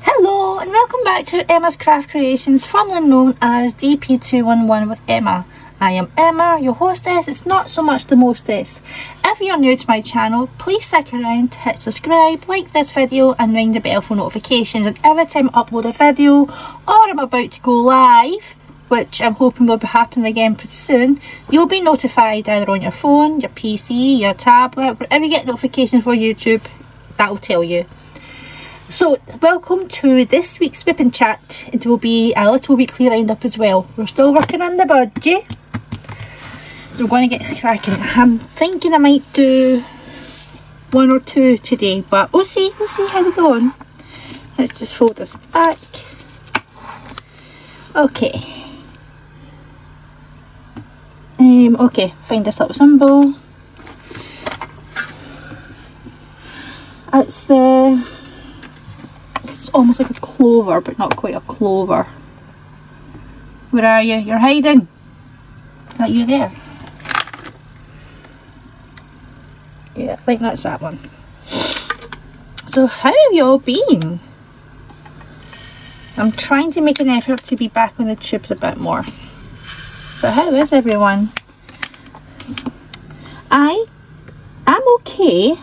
Hello and welcome back to Emma's Craft Creations, formerly known as DP211 with Emma. I am Emma, your hostess. It's not so much the mostess. If you're new to my channel, please stick around, hit subscribe, like this video and ring the bell for notifications, and every time I upload a video or I'm about to go live, which I'm hoping will be happening again pretty soon, you'll be notified either on your phone, your PC, your tablet, wherever you get notifications for YouTube, that'll tell you. So welcome to this week's Whip and Chat. It will be a little weekly roundup as well. We're still working on the budgie, so we're going to get cracking. I'm thinking I might do one or two today, but we'll see how we go on. Let's just fold this back. Okay. Okay, find this little symbol. It's almost like a clover, but not quite a clover. Where are you? You're hiding. Is that you there? Yeah, I think that's that one. So how have you all been? I'm trying to make an effort to be back on the tubes a bit more. But how is everyone? I'm okay.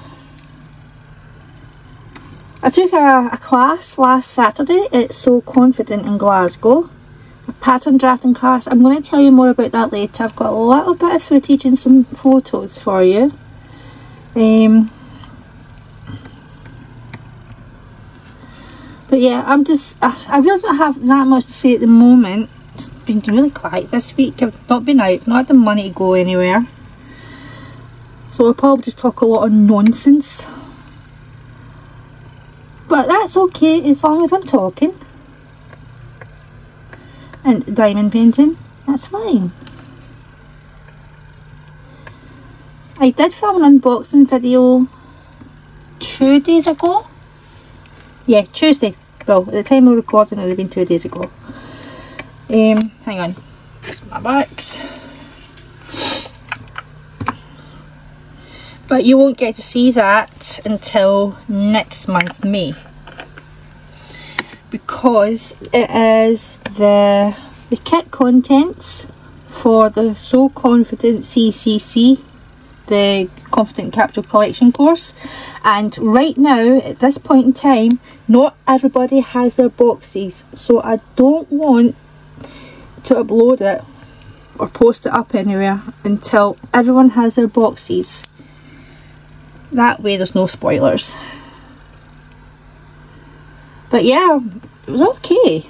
I took a class last Saturday at Sew Confident in Glasgow, a pattern drafting class. I'm going to tell you more about that later. I've got a little bit of footage and some photos for you. But yeah, I really don't have that much to say at the moment. It's been really quiet this week. I've not been out, not had the money to go anywhere, so I'll probably just talk a lot of nonsense, but that's okay as long as I'm talking and diamond painting. That's fine. I did film an unboxing video 2 days ago. Yeah, Tuesday. Well, at the time of recording it would have been 2 days ago. Hang on, that's my box. But you won't get to see that until next month, May, because it is the kit contents for the Sew Confident CCC, the Confident Capital Collection course. And right now, at this point in time, not everybody has their boxes, so I don't want to upload it or post it up anywhere until everyone has their boxes. That way there's no spoilers. But yeah, it was okay.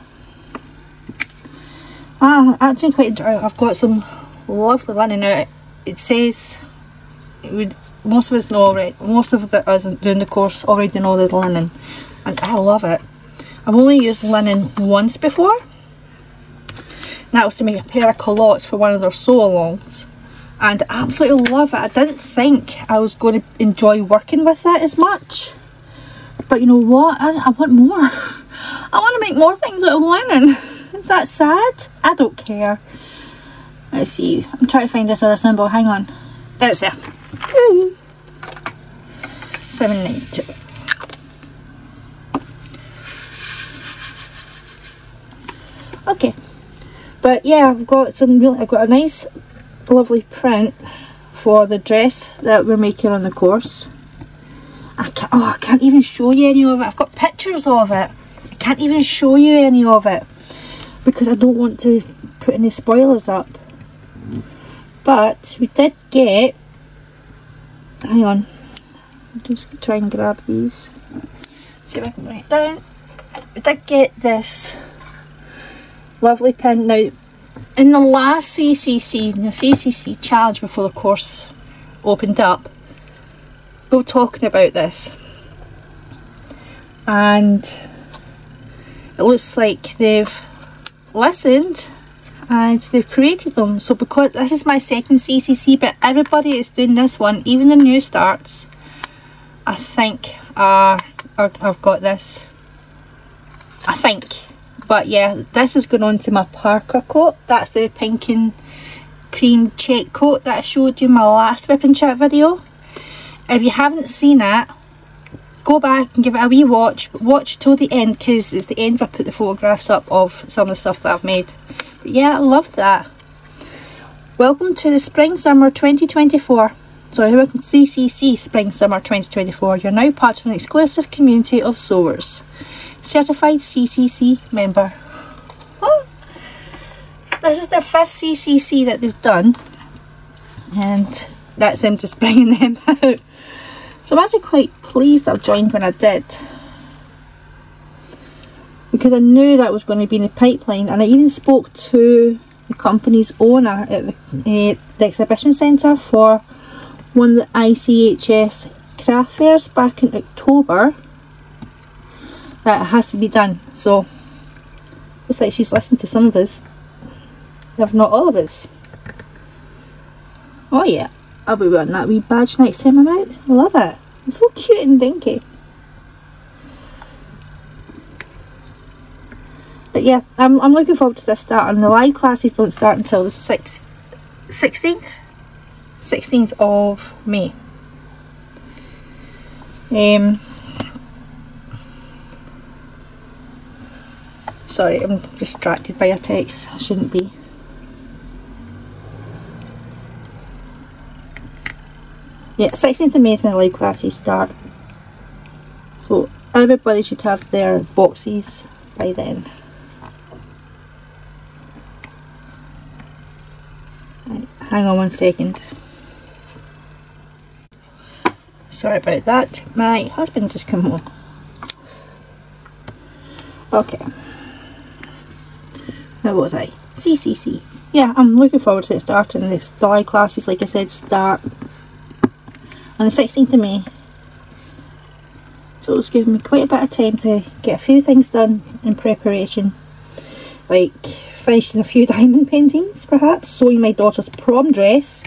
I actually quite enjoy it. I've got some lovely linen out. It says it would, most of us know already, most of us doing the course already know the linen, and I love it. I've only used linen once before. That was to make a pair of culottes for one of their sew-alongs, and I absolutely love it. I didn't think I was going to enjoy working with it as much, but you know what, I want more. I want to make more things out of linen. Is that sad? I don't care. Let's see, I'm trying to find this other symbol, hang on. There it's there. 792. Okay. But yeah, I've got a nice lovely print for the dress that we're making on the course. I can't even show you any of it. I've got pictures of it. I can't even show you any of it because I don't want to put any spoilers up. But we did get, hang on, I'll just try and grab these, see if I can bring it down. We did get this lovely pin. Now, in the last CCC, the CCC challenge before the course opened up, we were talking about this, and it looks like they've listened and they've created them. So because this is my second CCC, but everybody is doing this one, even the new starts, I think I've got this, I think. But yeah, this is going on to my parka coat. That's the pink and cream check coat that I showed you in my last whip and chat video. If you haven't seen that, go back and give it a wee watch, but watch till the end because it's the end where I put the photographs up of some of the stuff that I've made. But yeah, I love that. Welcome to the Spring Summer 2024. Sorry, welcome to CCC Spring Summer 2024. You're now part of an exclusive community of sewers. Certified CCC member. Oh, this is their 5th CCC that they've done, and that's them just bringing them out. So I'm actually quite pleased I've joined when I did, because I knew that was going to be in the pipeline, and I even spoke to the company's owner at the exhibition centre for one of the ICHS craft fairs back in October that it has to be done. So looks like she's listened to some of us, if not all of us. Oh yeah, I'll be wearing that wee badge next time I'm out. I love it. It's so cute and dinky. But yeah, I'm looking forward to this start, and the live classes don't start until the 16th of May. Sorry, I'm distracted by a text. I shouldn't be. Yeah, 16th of May is when live classes start. So everybody should have their boxes by then. Right, hang on one second. Sorry about that. My husband just came home. Okay. Where was I? CCC. Yeah, I'm looking forward to it starting. This live classes, like I said, start on the 16th of May. So it's given me quite a bit of time to get a few things done in preparation, like finishing a few diamond paintings, perhaps sewing my daughter's prom dress.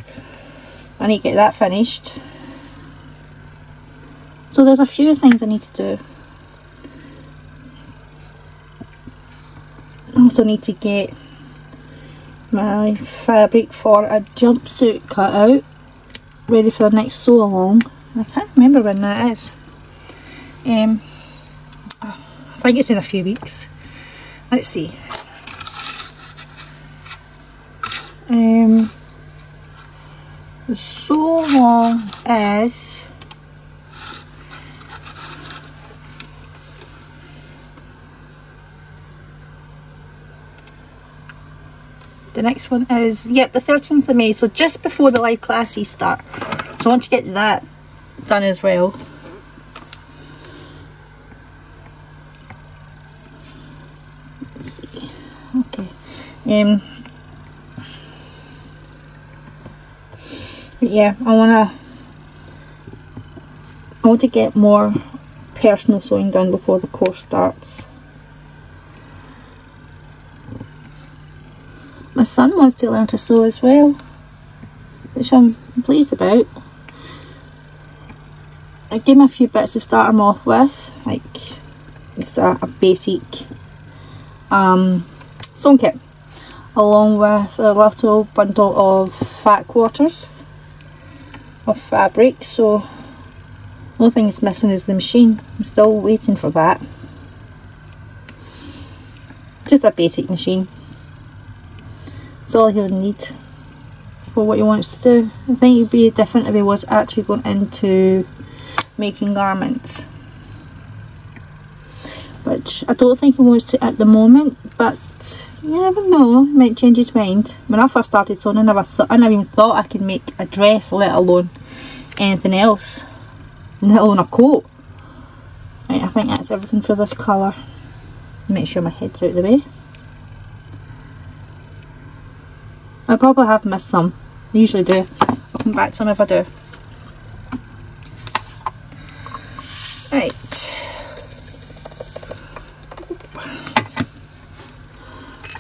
I need to get that finished. So there's a few things I need to do. I also need to get my fabric for a jumpsuit cut out, ready for the next sew along. I can't remember when that is. I think it's in a few weeks. Let's see. The sew along is the next one is, yep, the 13th of May, so just before the live classes start. So I want to get that done as well. Let's see. Okay. Yeah, I want to get more personal sewing done before the course starts. My son wants to learn to sew as well, which I'm pleased about. I gave him a few bits to start him off with, like just a basic sewing kit, along with a little bundle of fat quarters of fabric. So the only thing that's missing is the machine. I'm still waiting for that. Just a basic machine. It's all he'll need for what he wants to do. I think he'd be different if he was actually going into making garments, which I don't think he wants to at the moment, but you never know, he might change his mind. When I first started sewing, I never even thought I could make a dress, let alone anything else, let alone a coat. Right, I think that's everything for this colour. Make sure my head's out of the way. I probably have missed some. I usually do. I'll come back to them if I do. Right.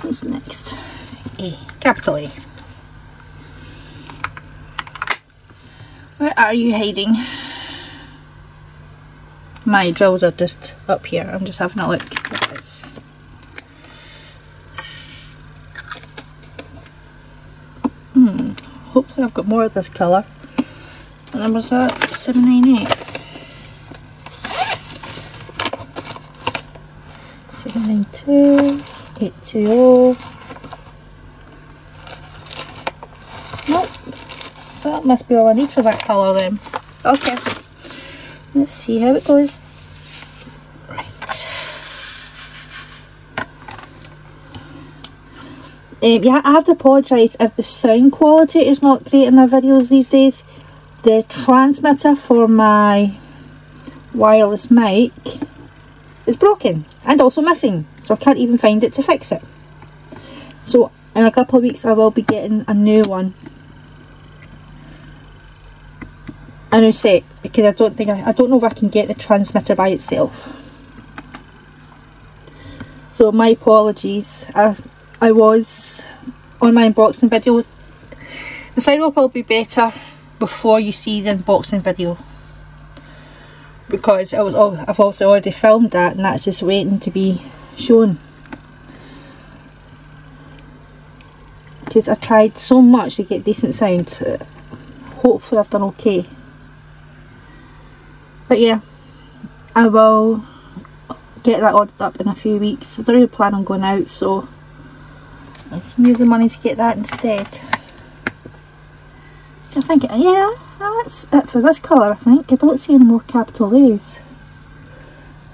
What's next? A. Capital A. Where are you hiding? My drills are just up here. I'm just having a look at this. So I've got more of this colour. What number is that? 798. 792. 820. Nope. So that must be all I need for that colour then. Okay. Let's see how it goes. Yeah, I have to apologise if the sound quality is not great in my videos these days. The transmitter for my wireless mic is broken and also missing, so I can't even find it to fix it. So in a couple of weeks I will be getting a new one. A new set, because I don't know if I can get the transmitter by itself. So my apologies. I was on my unboxing video. The sound will probably be better before you see the unboxing video, because I've also already filmed that and that's just waiting to be shown, because I tried so much to get decent sound. Hopefully I've done okay, but yeah, I will get that ordered up in a few weeks. I don't really plan on going out, so I can use the money to get that instead. So I think, yeah, that's it for this colour, I think. I don't see any more capital A's.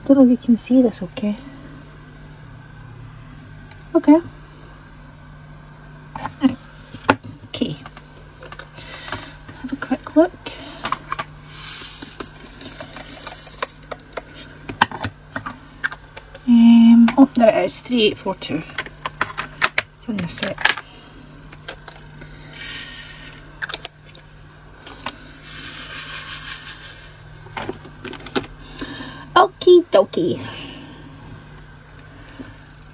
I don't know if you can see this okay. Okay. Okay. Have a quick look. Oh, there it is, 3842. In the set. Okie dokie.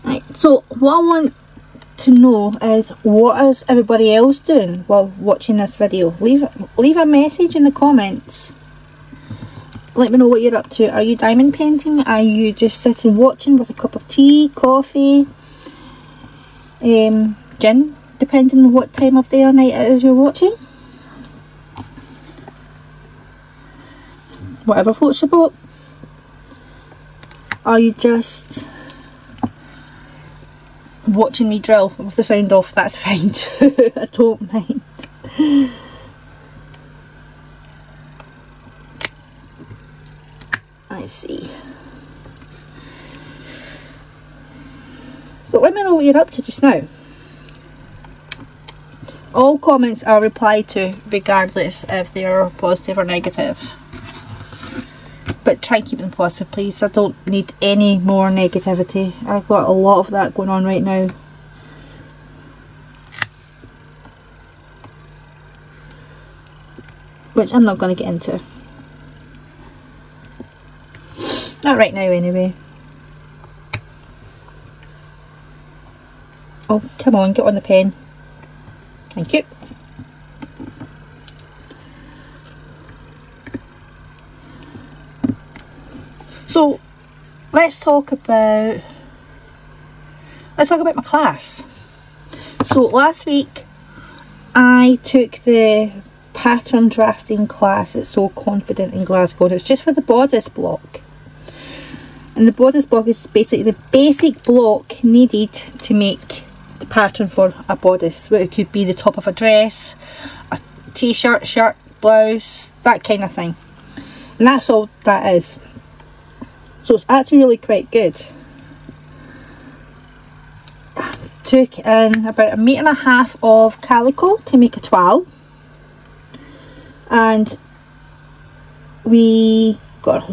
Right, so what I want to know is, what is everybody else doing while watching this video? Leave a message in the comments. Let me know what you're up to. Are you diamond painting? Are you just sitting watching with a cup of tea, coffee? Gin, depending on what time of day or night it is you're watching. Whatever floats your boat. Are you just watching me drill with the sound off? That's fine too. I don't mind. Let's see. So let me know what you're up to just now. All comments are replied to, regardless if they are positive or negative. But try and keep them positive, please. I don't need any more negativity. I've got a lot of that going on right now. Which I'm not going to get into. Not right now, anyway. Oh, come on, get on the pen. Thank you. So let's talk about my class. So last week I took the pattern drafting class at Sew Confident in Glasgow. It's just for the bodice block. And the bodice block is basically the basic block needed to make pattern for a bodice. Well, it could be the top of a dress, a t-shirt, shirt, blouse, that kind of thing, and that's all that is. So it's actually really quite good. I took in about 1.5 meters of calico to make a toile, and we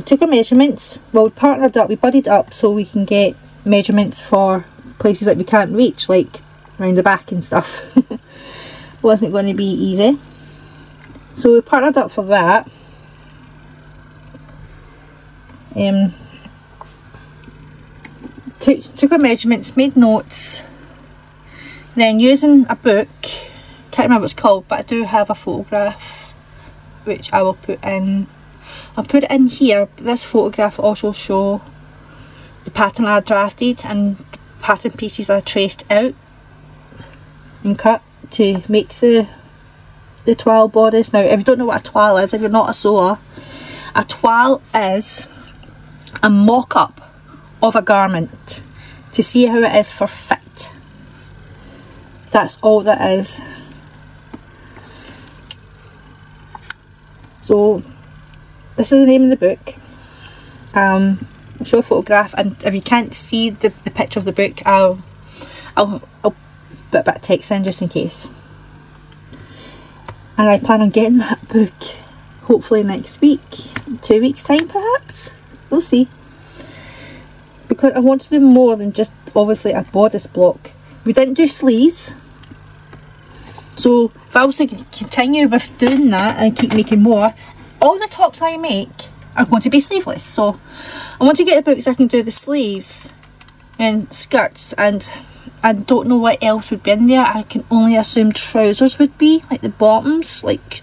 took our measurements. Well, we partnered up, we buddied up, so we can get measurements for places that we can't reach, like round the back and stuff. Wasn't going to be easy, so we partnered up for that. Took our measurements, made notes, then using a book, can't remember what it's called, but I do have a photograph which I will put in. I'll put it in here, but this photograph also show the pattern I drafted and pattern pieces I traced out and cut to make the the toile bodice. Now if you don't know what a toile is, if you're not a sewer, a toile is a mock-up of a garment to see how it is for fit. That's all that is. So this is the name of the book. I'll show a photograph, and if you can't see the picture of the book, I'll put a bit of text in just in case. And I plan on getting that book hopefully next week, 2 weeks time perhaps, we'll see. Because I want to do more than just obviously a bodice block. We didn't do sleeves, so if I was to continue with doing that and keep making more, all the tops I make are going to be sleeveless. So I want to get the books so I can do the sleeves and skirts, and I don't know what else would be in there. I can only assume trousers would be, like the bottoms, like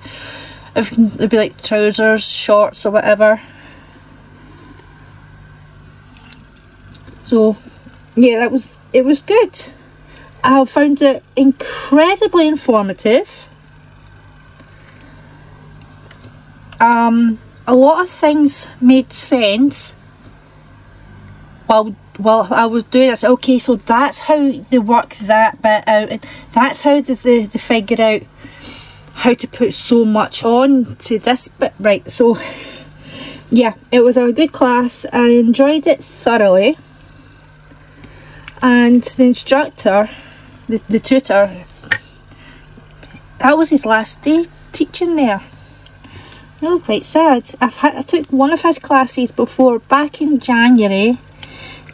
if it'd be like trousers, shorts or whatever. So yeah, that was, it was good. I found it incredibly informative. A lot of things made sense while I was doing it. I said, okay, so that's how they work that bit out, and that's how they figure out how to put so much on to this bit, right? So yeah, it was a good class. I enjoyed it thoroughly, and the instructor, the tutor, that was his last day teaching there. Really quite sad. I took one of his classes before, back in January.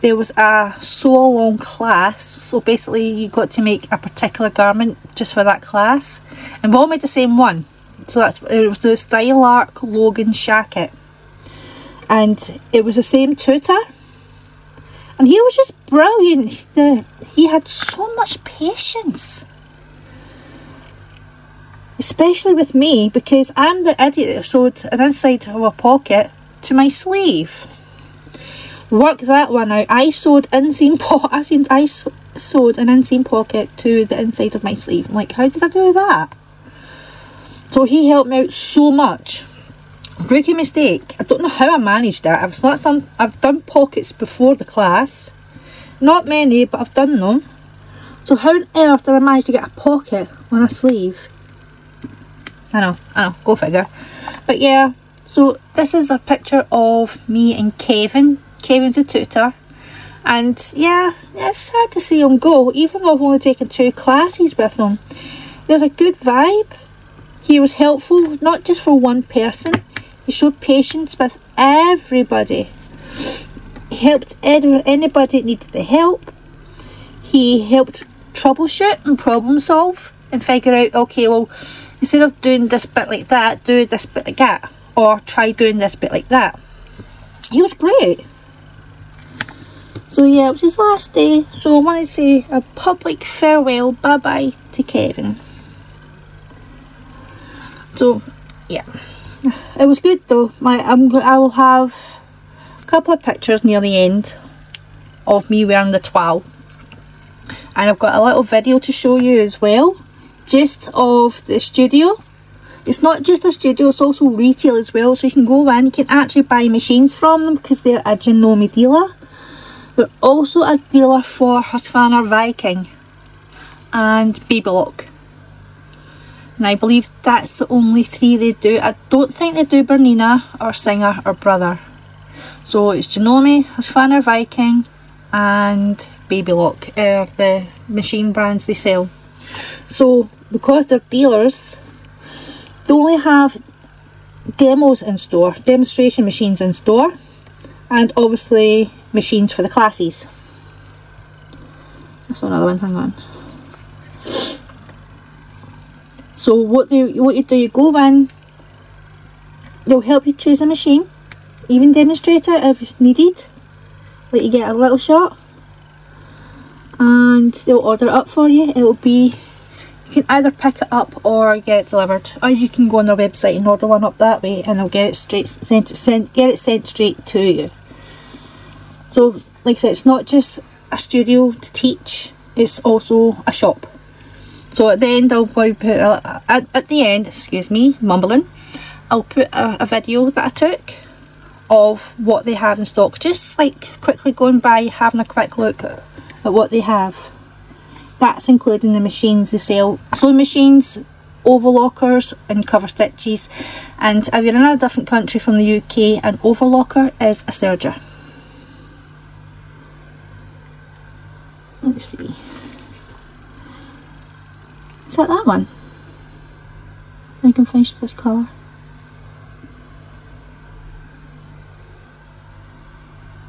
There was a sew-along class, so basically you got to make a particular garment just for that class, and we all made the same one. So that's, it was the StyleArc Logan shacket, and it was the same tutor, and he was just brilliant. He had so much patience, especially with me, because I'm the idiot that sewed an inside of a pocket to my sleeve. Work that one out. I sewed an inseam pocket to the inside of my sleeve. I'm like, how did I do that? So he helped me out so much. Rookie mistake. I don't know how I managed that. I've done pockets before the class, not many, but I've done them. So how on earth did I manage to get a pocket on a sleeve? I know, go figure. But yeah, so this is a picture of me and Kevin. Kevin's a tutor, and yeah, it's sad to see him go, even though I've only taken 2 classes with him. There's a good vibe. He was helpful, not just for one person. He showed patience with everybody. He helped anybody that needed the help. He helped troubleshoot and problem solve and figure out, okay, well, instead of doing this bit like that, do this bit like that, or try doing this bit like that. He was great. So yeah, it was his last day, so I want to say a public farewell, bye-bye to Kevin. So yeah, it was good though. I will have a couple of pictures near the end of me wearing the toile. And I've got a little video to show you as well, just of the studio. It's not just a studio, it's also retail as well, so you can go in, you can actually buy machines from them because they're a Janome dealer. They're also a dealer for Husqvarna Viking and Babylock, and I believe that's the only 3 they do. I don't think they do Bernina or Singer or Brother. So it's Janome, Husqvarna Viking and Babylock are the machine brands they sell. So because they're dealers, they only have demos in store, demonstration machines in store, and obviously machines for the classes. That's another one, hang on. So what you do, you go in, they'll help you choose a machine, even demonstrate it if needed, let you get a little shot, and they'll order it up for you. It'll be, you can either pick it up or get it delivered, or you can go on their website and order one up that way, and they'll get it sent straight to you. So like I said, it's not just a studio to teach, it's also a shop. So at the end I'll probably put a, at the end, excuse me, mumbling, I'll put a video that I took of what they have in stock, just like quickly going by, having a quick look at what they have. That's including the machines they sell, sewing machines, overlockers and cover stitches. And if you're in a different country from the UK, an overlocker is a serger. Let's see, is that that one? I can finish this colour.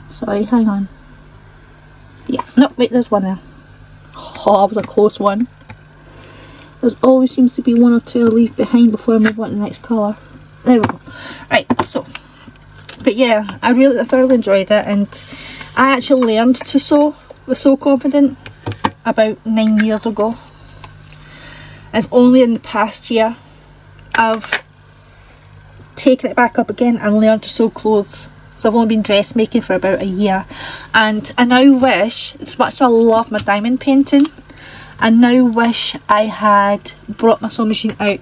Sorry, hang on. Yeah, no, wait, there's one there. Oh, that was a close one. There always seems to be one or two I leave behind before I move on to the next colour. There we go. Right, so, but yeah, I thoroughly enjoyed it, and I actually learned to sew with Sew Confident about 9 years ago. It's only in the past year I've taken it back up again and learned to sew clothes. So I've only been dressmaking for about a year, and I now wish, as much as I love my diamond painting, I now wish I had brought my sewing machine out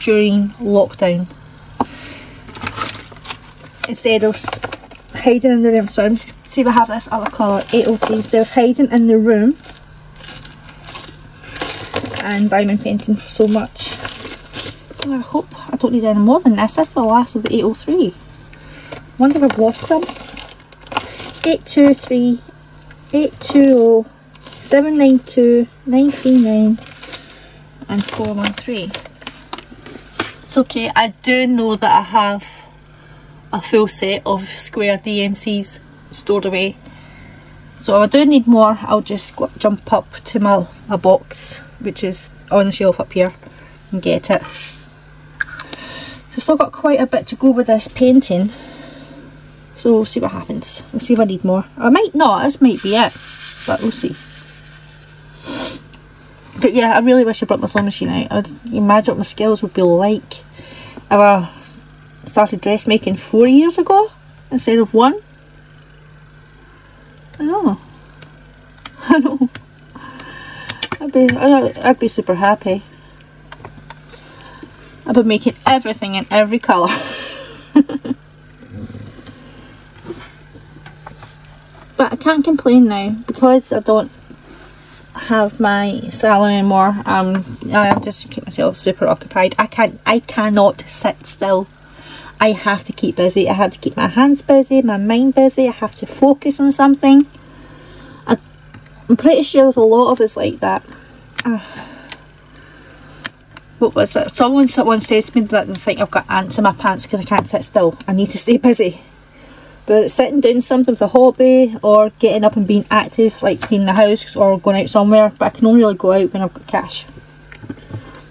during lockdown instead of hiding in the room. So I'm just, see if I have this other colour, 803, instead of hiding in the room and diamond painting for so much. Well, I hope I don't need any more than this. That's the last of the 803. I wonder if I've lost some. 823, 820, 792, 939 and 413. It's okay, I do know that I have a full set of square DMCs stored away. So if I do need more, I'll just go, jump up to my box, which is on the shelf up here, and get it. I've still got quite a bit to go with this painting. So we'll see what happens. We'll see if I need more. I might not, this might be it, but we'll see. But yeah, I really wish I brought my sewing machine out. I'd imagine what my skills would be like if I started dressmaking 4 years ago instead of one. I know. I know. I'd be super happy. I'd be making everything in every colour. But I can't complain now because I don't have my salon anymore. I just keep myself super occupied. I cannot sit still. I have to keep busy. I have to keep my hands busy, my mind busy. I have to focus on something. I'm pretty sure there's a lot of us like that. What was it? Someone said to me that they think I've got ants in my pants because I can't sit still. I need to stay busy. Whether it's sitting doing something with a hobby or getting up and being active, like cleaning the house or going out somewhere, but I can only really go out when I've got cash.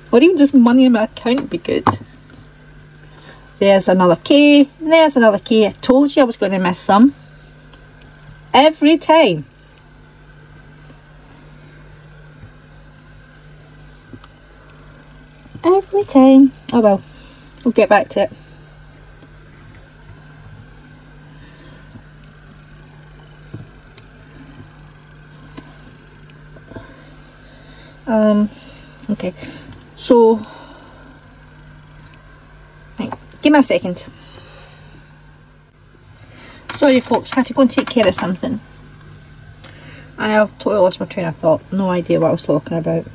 Or even just money in my account would be good. There's another K, there's another K. I told you I was going to miss some. Every time. Every time. Oh well, we'll get back to it. Okay, so right, give me a second. Sorry folks, I had to go and take care of something. And I've totally lost my train of thought, no idea what I was talking about.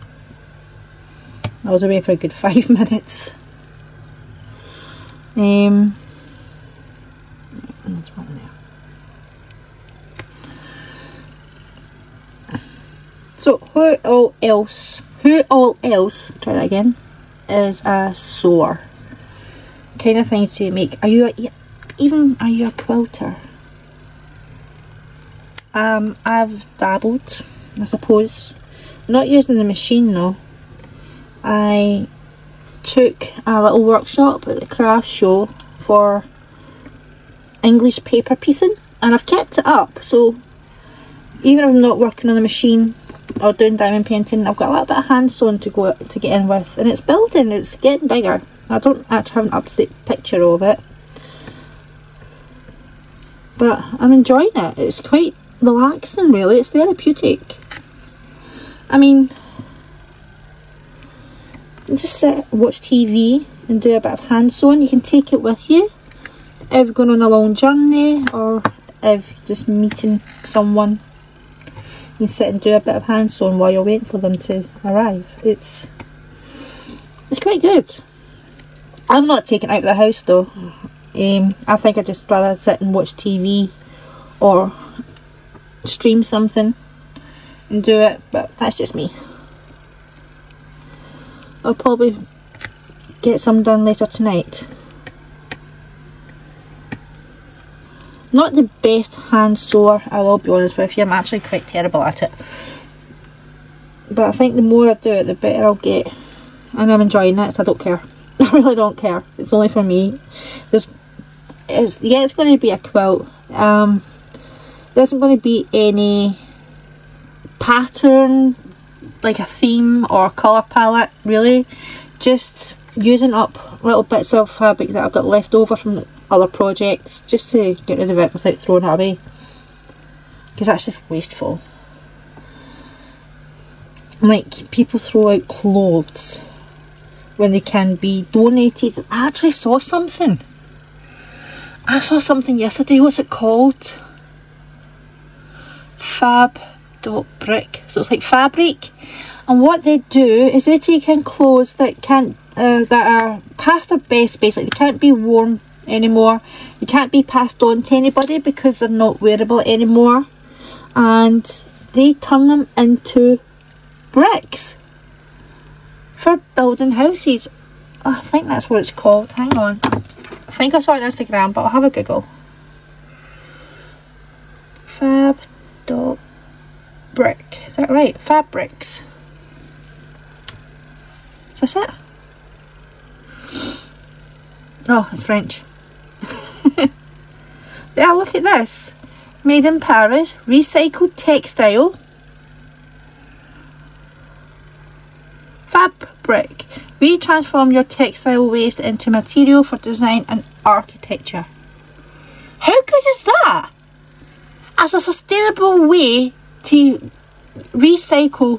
I was away for a good 5 minutes. There's one there. So who all else, try that again, is a sewer? Kind of thing to make. Are you a quilter? I've dabbled, I suppose. Not using the machine though. I took a little workshop at the craft show for English paper piecing, and I've kept it up, so even if I'm not working on the machine or doing diamond painting, I've got a little bit of hand sewn to get in with, and it's building, it's getting bigger. I don't actually have an up-to-date picture of it, but I'm enjoying it. It's quite relaxing really, it's therapeutic. I mean, and just sit, watch TV and do a bit of hand sewing. You can take it with you if you're going on a long journey or if you're just meeting someone. You can sit and do a bit of hand sewing while you're waiting for them to arrive. It's quite good. I'm not taking it out of the house though. I think I'd just rather sit and watch TV or stream something and do it, but that's just me. I'll probably get some done later tonight. Not the best hand sewer, I will be honest with you. I'm actually quite terrible at it, but I think the more I do it the better I'll get, and I'm enjoying it, so I don't care. I really don't care. It's only for me. It's going to be a quilt. There isn't going to be any pattern, like a theme or a colour palette, really. Just using up little bits of fabric that I've got left over from other projects, just to get rid of it without throwing it away, because that's just wasteful. Like, people throw out clothes when they can be donated. I actually saw something. I saw something yesterday. What's it called? Fab-brick. So it's like Fab-brick, and what they do is they take in clothes that can't, that are past their best, basically. They can't be worn anymore. They can't be passed on to anybody because they're not wearable anymore, and they turn them into bricks for building houses. I think that's what it's called. Hang on, I think I saw it on Instagram, but I'll have a Google. Fab-brick, is that right? Fab-bricks. Is this it? Oh, it's French. Yeah, look at this. Made in Paris, recycled textile. Fab-brick. We transform your textile waste into material for design and architecture. How good is that? As a sustainable way to recycle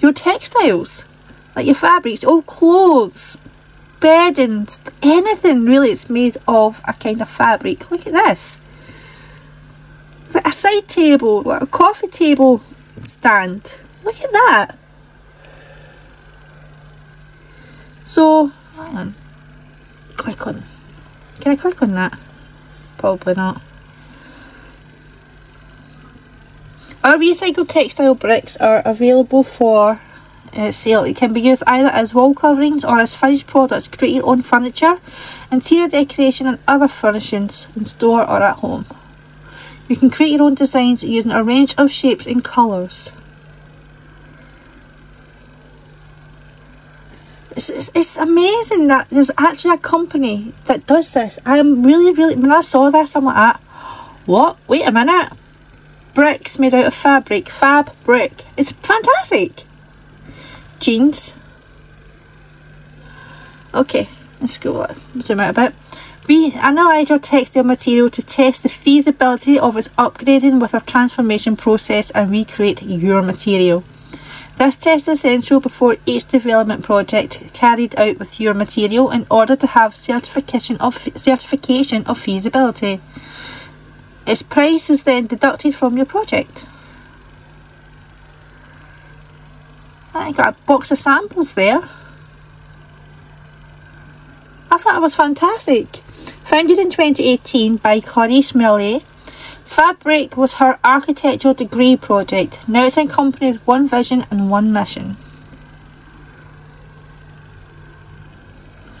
your textiles, like your fabrics, old clothes, bedding, anything really. It's made of a kind of fabric. Look at this. It's like a side table, like a coffee table stand. Look at that. So, hang on, click on, can I click on that? Probably not. Our recycled textile bricks are available for sale. It can be used either as wall coverings or as finished products. Create your own furniture, interior decoration and other furnishings in store or at home. You can create your own designs using a range of shapes and colours. It's amazing that there's actually a company that does this. I'm really, when I saw this, I'm like, what? Wait a minute. Bricks made out of fabric. Fab-brick. It's fantastic. Jeans. Okay, let's go, zoom out a bit. We analyse your textile material to test the feasibility of its upgrading with our transformation process and recreate your material. This test is essential before each development project carried out with your material in order to have certification of feasibility. Its price is then deducted from your project. I got a box of samples there. I thought it was fantastic. Founded in 2018 by Clarice Merlet, Fab-brick was her architectural degree project. Now it accompanied one vision and one mission.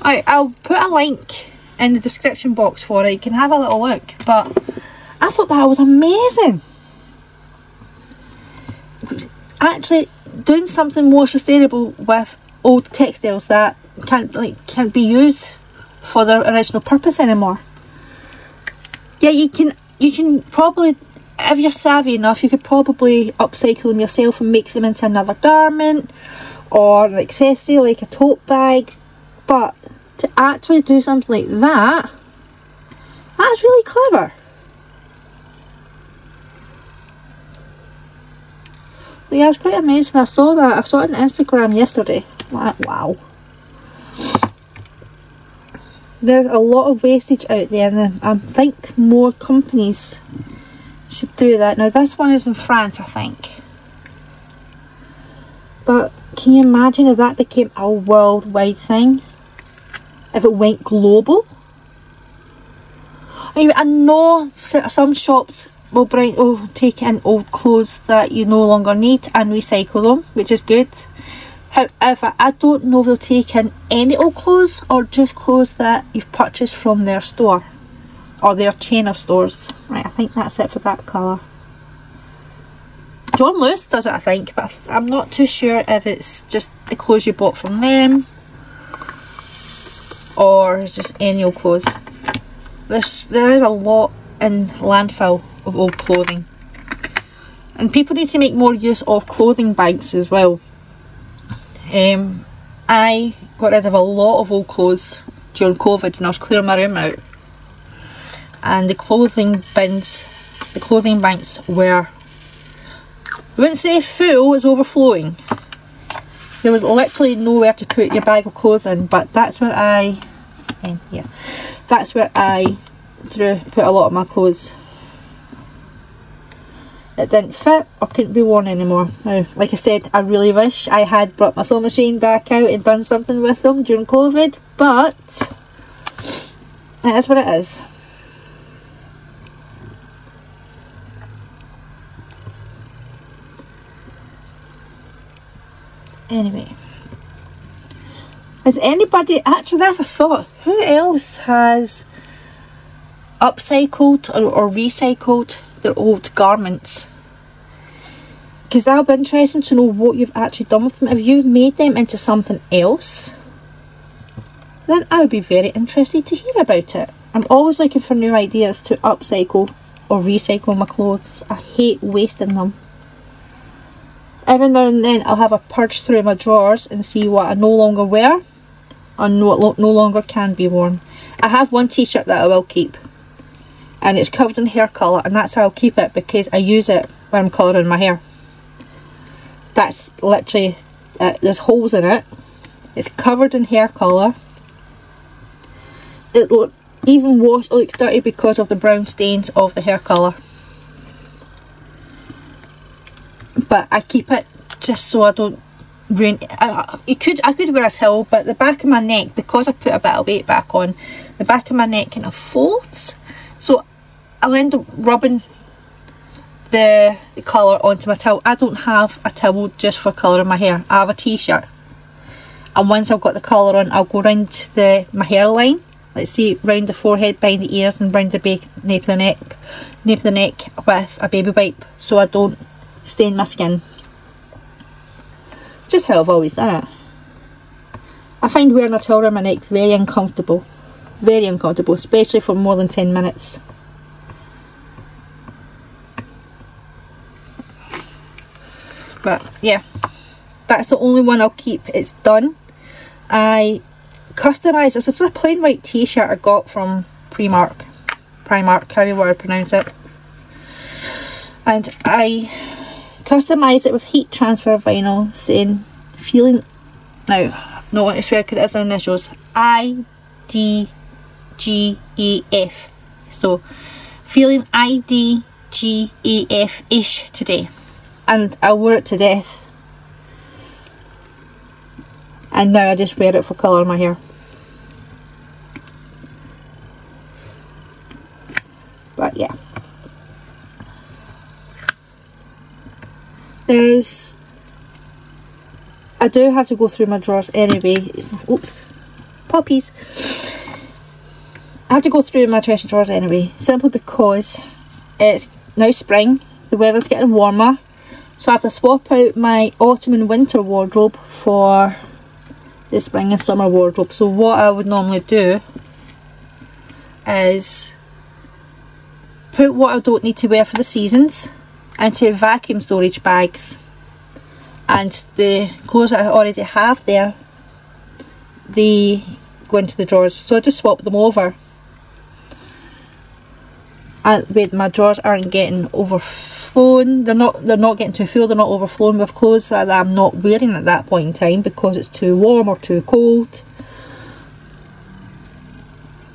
I'll put a link in the description box for it. You can have a little look. But I thought that was amazing. Actually, doing something more sustainable with old textiles that can't be used for their original purpose anymore. Yeah, you can probably, if you're savvy enough, you could probably upcycle them yourself and make them into another garment or an accessory like a tote bag. But to actually do something like that, that's really clever. But yeah, I was quite amazed when I saw that. I saw it on Instagram yesterday. Wow. There's a lot of wastage out there, and I think more companies should do that. Now this one is in France, I think. But can you imagine if that became a worldwide thing? If it went global? Anyway, I know some shops will bring, take in old clothes that you no longer need and recycle them, which is good. However, I don't know if they'll take in any old clothes or just clothes that you've purchased from their store or their chain of stores. Right, I think that's it for that colour. John Lewis does it, I think, but I'm not too sure if it's just the clothes you bought from them or just any old clothes. There is a lot in landfill of old clothing, and people need to make more use of clothing banks as well. I got rid of a lot of old clothes during COVID when I was clearing my room out, and the clothing bins, the clothing banks were, I wouldn't say full, it was overflowing. There was literally nowhere to put your bag of clothes in, but that's where I, that's where I put a lot of my clothes that didn't fit or couldn't be worn anymore. Now, like I said, I really wish I had brought my sewing machine back out and done something with them during COVID, but that is what it is. Anyway, is anybody, actually that's a thought, who else has upcycled or recycled their old garments? Because that'll be interesting to know what you've actually done with them. If you've made them into something else, then I would be very interested to hear about it. I'm always looking for new ideas to upcycle or recycle my clothes. I hate wasting them. Every now and then I'll have a purge through my drawers and see what I no longer wear and what no longer can be worn. I have one t-shirt that I will keep, and it's covered in hair colour, and that's how I'll keep it because I use it when I'm colouring my hair. That's literally it. There's holes in it, it's covered in hair colour, even washed it looks dirty because of the brown stains of the hair colour. But I keep it just so I don't ruin it. I could wear a towel, but the back of my neck, because I put a bit of weight back on, the back of my neck kind of folds, so I'll end up rubbing the colour onto my towel. I don't have a towel just for colouring my hair. I have a t-shirt, and once I've got the colour on, I'll go round my hairline, let's see, round the forehead, behind the ears, and round the nape of the neck, with a baby wipe, so I don't stain my skin. Just how I've always done it. I find wearing a towel around my neck very uncomfortable. Very uncomfortable, especially for more than 10 minutes. But yeah, that's the only one I'll keep. It's done. I customised, it's just a plain white t-shirt I got from Primark, however I pronounce it. And I customised it with heat transfer vinyl, saying, feeling, now, not want to swear because it is initials, IDGAF. So, feeling IDGAF-ish today. And I wore it to death. And now I just wear it for colouring my hair. But yeah. I do have to go through my drawers anyway. Oops, puppies. I have to go through my chest drawers anyway, simply because it's now spring, the weather's getting warmer, so I have to swap out my autumn and winter wardrobe for the spring and summer wardrobe. So what I would normally do is put what I don't need to wear for the seasons into vacuum storage bags, and the clothes that I already have there, they go into the drawers, so I just swap them over. And wait, my drawers aren't getting overflown, they're not getting too full, they're not overflowing with clothes that I'm not wearing at that point in time because it's too warm or too cold.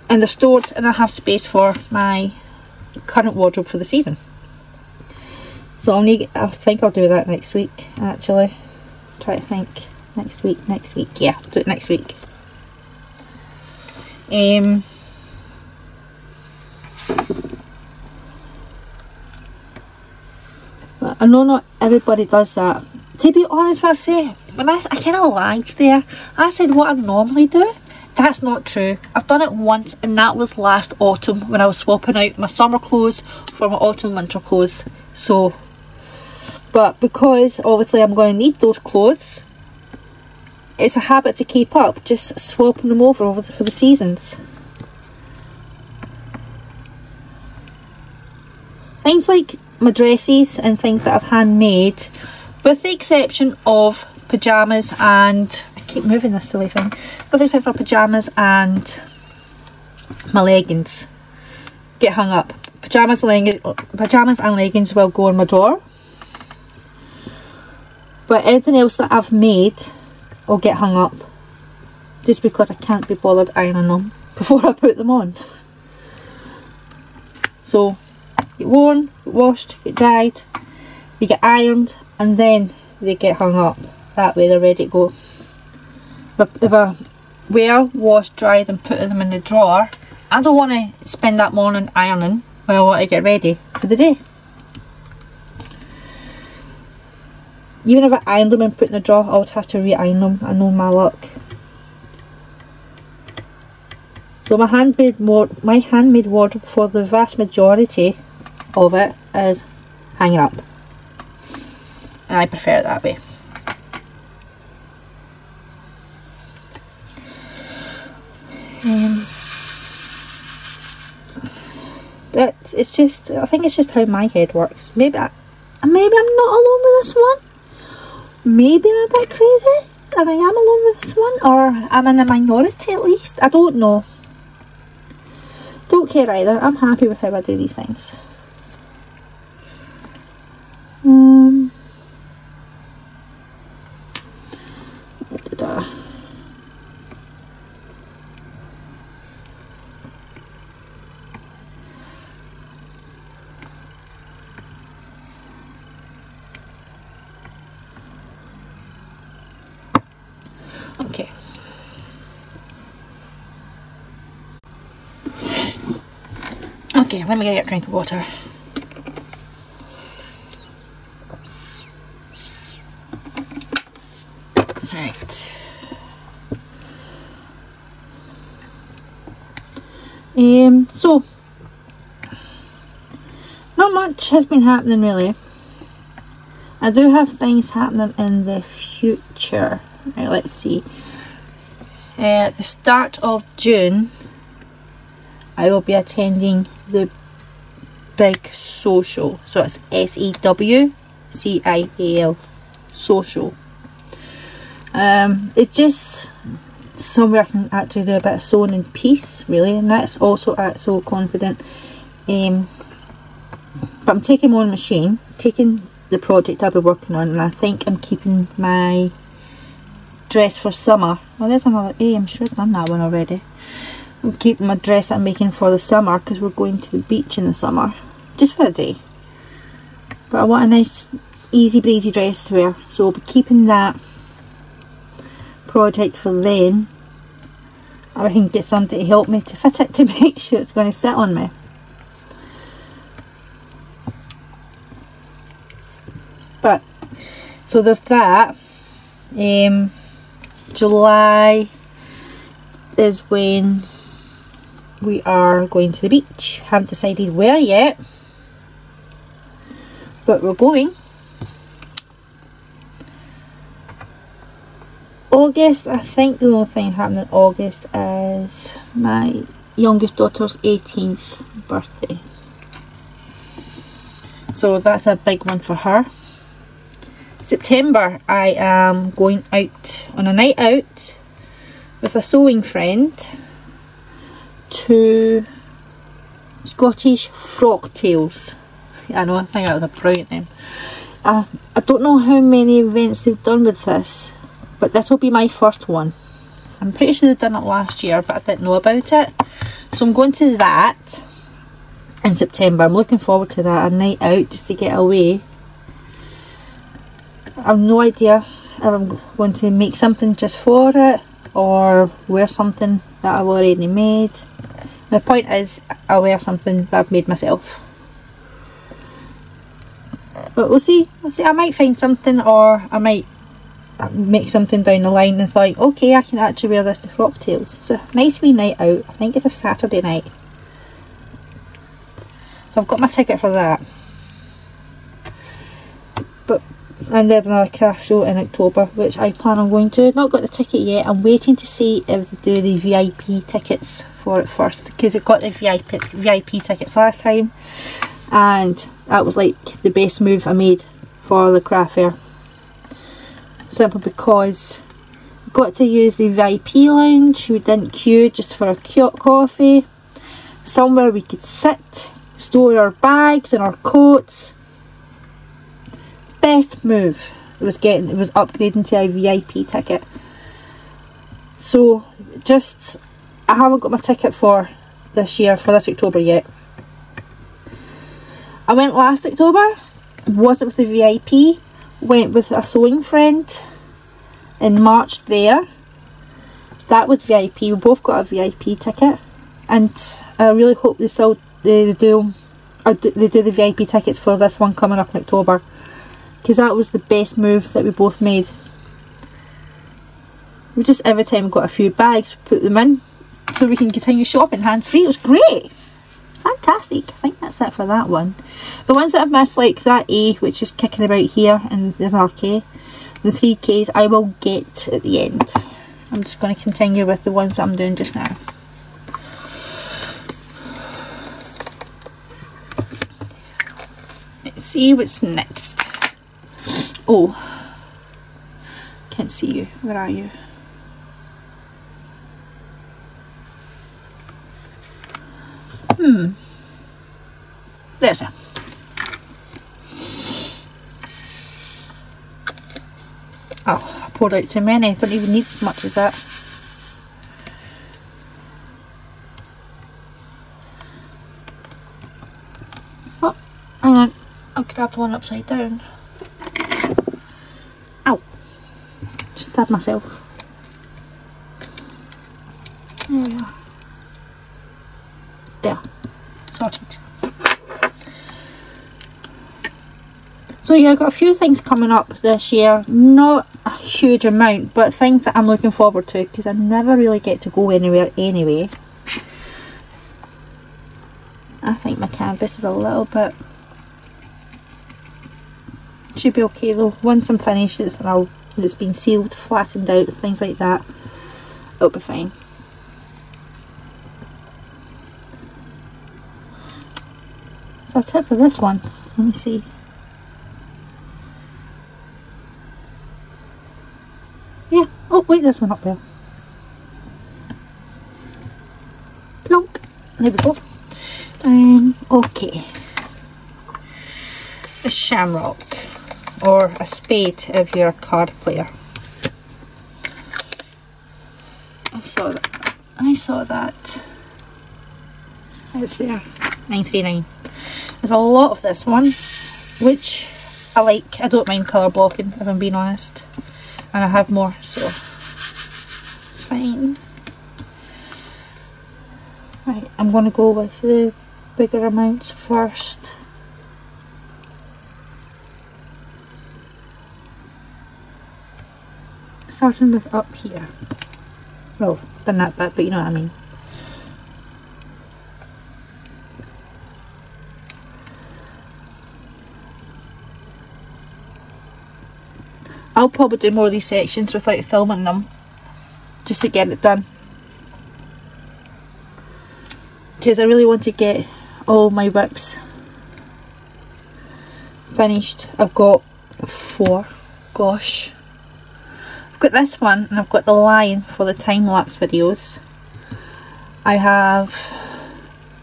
and they're stored, and I have space for my current wardrobe for the season. So I'll need, I think I'll do that next week actually. Try to think, next week, yeah, do it next week. I know not everybody does that. To be honest, what I say, when I kind of lied there. I said what I normally do. That's not true. I've done it once, and that was last autumn when I was swapping out my summer clothes for my autumn winter clothes. So, but because obviously I'm going to need those clothes, it's a habit to keep up, just swapping them over for the seasons. Things like my dresses and things that I've handmade, with the exception of pyjamas and, I keep moving this silly thing, with the exception of pyjamas and my leggings get hung up. Pyjamas and leggings will go in my drawer, but anything else that I've made will get hung up, just because I can't be bothered ironing them before I put them on. So get worn, get washed, get dried, they get ironed, and then they get hung up. That way they're ready to go. But if I wear, wash, dried and put them in the drawer, I don't want to spend that morning ironing when I want to get ready for the day. Even if I ironed them and put in the drawer, I would have to re-iron them. I know my luck. So my handmade wardrobe, for the vast majority of it, is hanging up, and I prefer it that way. It's just, I think it's just how my head works. Maybe I'm not alone with this one. Maybe I'm a bit crazy and I am alone with this one, or I'm in the minority at least. I don't know. Don't care either. I'm happy with how I do these things. Okay. Okay, let me get a drink of water. Right. So not much has been happening really. I do have things happening in the future. Right, let's see. At the start of June, I will be attending the big social. So it's SEWCIAL social. It's just somewhere I can actually do a bit of sewing in peace, really, and that's also at Sew Confident. But I'm taking my own machine, taking the project I'll be working on, and I think I'm keeping my dress for summer. Well, there's another A, I'm sure I've done that one already. I'm keeping my dress I'm making for the summer, because we're going to the beach in the summer, just for a day. But I want a nice, easy breezy dress to wear, so I'll be keeping that project for then. Or I can get somebody to help me to fit it, to make sure it's going to sit on me. But so there's that. July is when we are going to the beach. Haven't decided where yet, but we're going. August, I think the only thing happening in August is my youngest daughter's 18th birthday. So that's a big one for her. September, I am going out on a night out with a sewing friend to Scottish Frocktails. I know, I think that was a brilliant name. I don't know how many events they've done with this, but this will be my first one. I'm pretty sure they've done it last year, but I didn't know about it, So I'm going to that in September. I'm looking forward to that, a night out just to get away. I've no idea if I'm going to make something just for it or wear something that I've already made. The point is I'll wear something that I've made myself. But we'll see. I might find something, or I might make something down the line and think, okay, I can actually wear this to Frocktails. It's a nice wee night out. I think it's a Saturday night. So I've got my ticket for that. But, and there's another craft show in October, which I plan on going to. I've not got the ticket yet. I'm waiting to see if they do the VIP tickets for it first, because I got the VIP tickets last time, and that was like the best move I made for the craft fair. Simply because I got to use the VIP lounge. We didn't queue just for a coffee. Somewhere we could sit, store our bags and our coats. Best move was upgrading to a VIP ticket. So I haven't got my ticket for this year, for this October yet. I went last October, wasn't with the VIP, went with a sewing friend in March there. That was VIP, we both got a VIP ticket, and I really hope they still do the VIP tickets for this one coming up in October, because that was the best move that we both made. We just, every time we got a few bags, put them in so we can continue shopping hands free. It was great, fantastic. I think that's it for that one. The ones that I've missed, like that A which is kicking about here, and there's an RK, the 3Ks I will get at the end. I'm just going to continue with the ones that I'm doing just now. Let's see what's next. Oh, can't see you, where are you? There's her. Oh, I poured out too many. I don't even need as much as that. Oh, hang on. I'll grab the one upside down. Ow. Just stabbed myself. There we are. There. Sorted. So yeah, I've got a few things coming up this year, not a huge amount, but things that I'm looking forward to, because I never really get to go anywhere anyway. I think my canvas is a little bit, should be okay though. Once I'm finished, it's been sealed, flattened out, things like that, it'll be fine. So I'll tip for this one, let me see. Yeah, oh wait, there's one up there. Plonk, there we go. Okay. A shamrock, or a spade if you're a card player. I saw that. It's there, 939. There's a lot of this one, which I like. I don't mind colour blocking, if I'm being honest. And I have more, so it's fine. Right, I'm going to go with the bigger amounts first. Starting with up here. Well, done that bit, but you know what I mean. I'll probably do more of these sections without filming them, just to get it done, because I really want to get all my whips finished. I've got four, gosh. I've got this one, and I've got the lion for the time-lapse videos. I have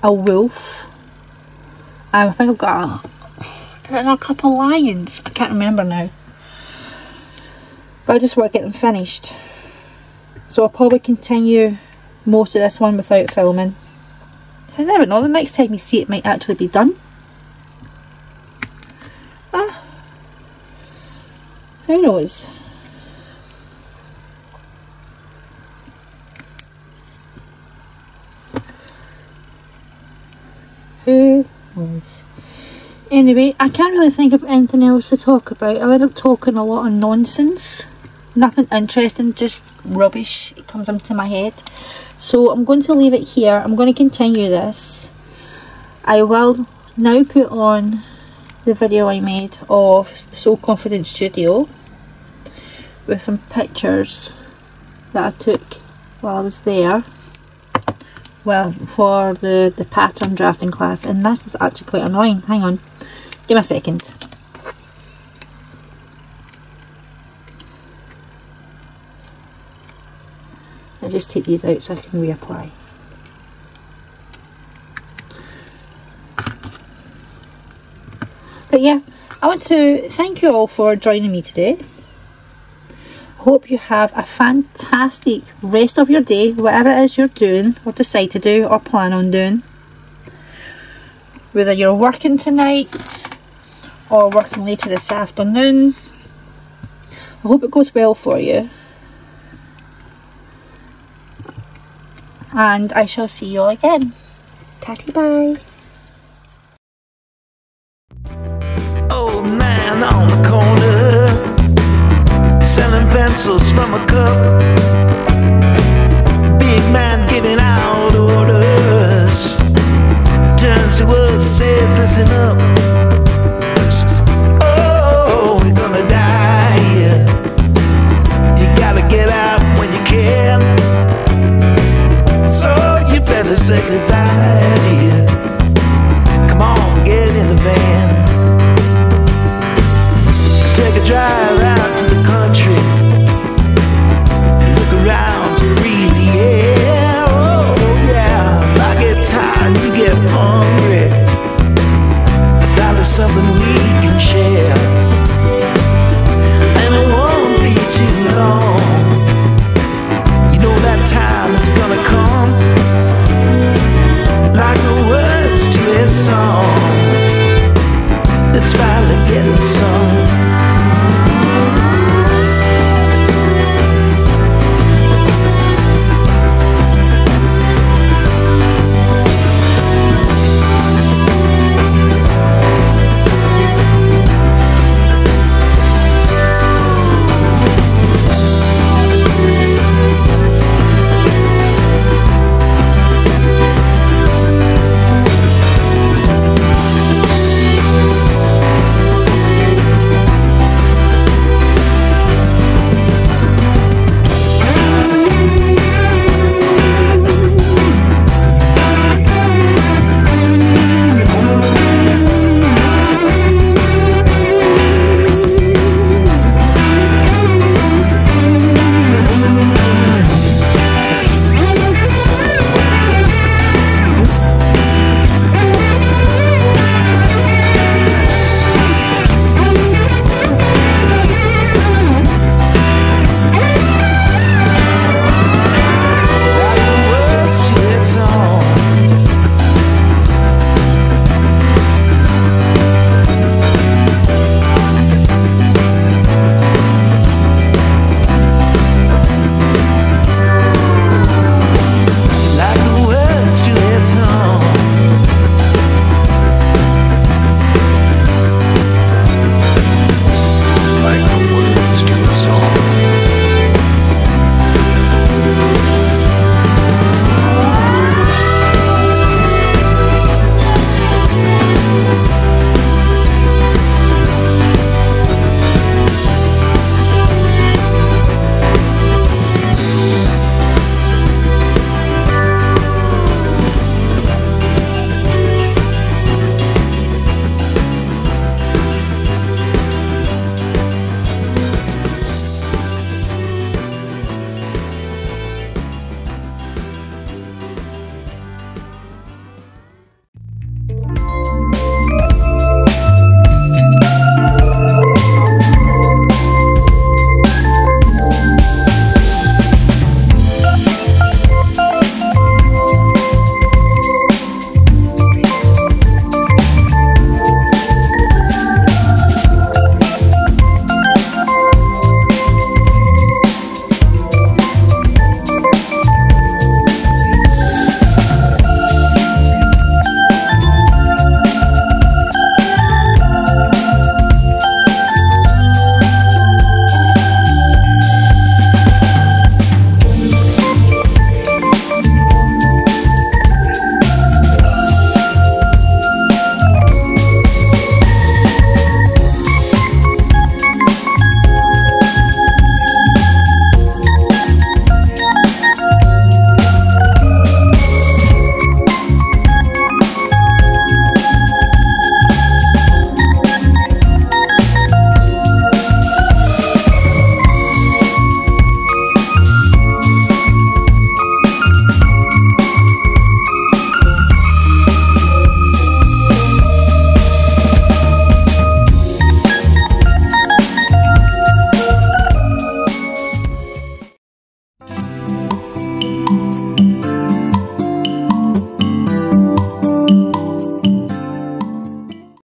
a wolf, and I think I've got a couple of lions, I can't remember now. But I just want to get them finished. So I'll probably continue most of this one without filming. I never know, the next time you see it might actually be done. Who knows? Who knows? Anyway, I can't really think of anything else to talk about. I end up talking a lot of nonsense. Nothing interesting, just rubbish. It comes into my head. So I'm going to leave it here. I'm going to continue this. I will now put on the video I made of Sew Confident Studio with some pictures that I took while I was there. Well, for the pattern drafting class, and this is actually quite annoying. Hang on, give me a second. I just take these out so I can reapply. But yeah, I want to thank you all for joining me today. Hope you have a fantastic rest of your day, whatever it is you're doing or decide to do or plan on doing. Whether you're working tonight or working later this afternoon, I hope it goes well for you. And I shall see you all again. Tatty bye. Old man on the corner, selling pencils from a cup. Big man giving out orders, turns to us, says listen up. Oh, we're gonna die here. You gotta get out when you can. So you better say goodbye.